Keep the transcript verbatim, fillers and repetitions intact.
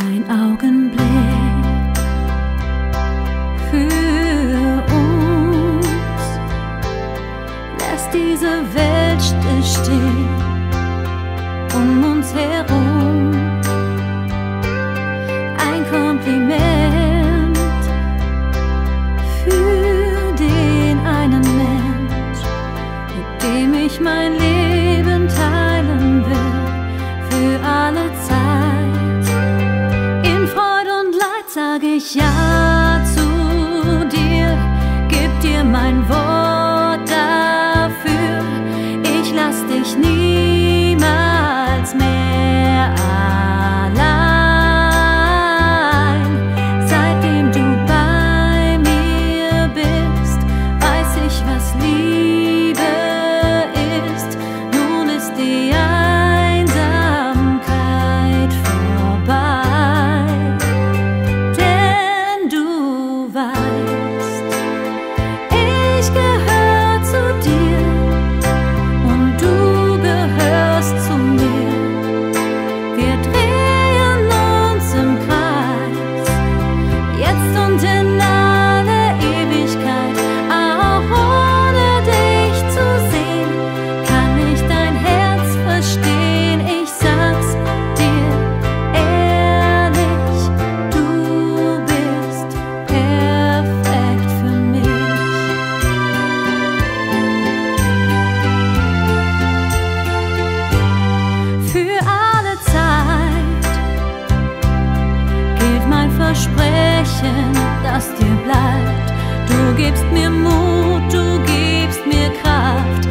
ein Augenblick für uns, lässt diese Welt still stehen um uns herum. Ein Kompliment für den einen Mensch, mit dem ich mein Leben teilen will, für alle Zeit. In Freude und Leid sag ich Ja zu dir, gib dir mein Wort dafür, ich lass dich niemals mehr allein. Seitdem du bei mir bist, weiß ich, was Liebe ist. Nun ist die Versprechen, das dir bleibt. Du gibst mir Mut, du gibst mir Kraft.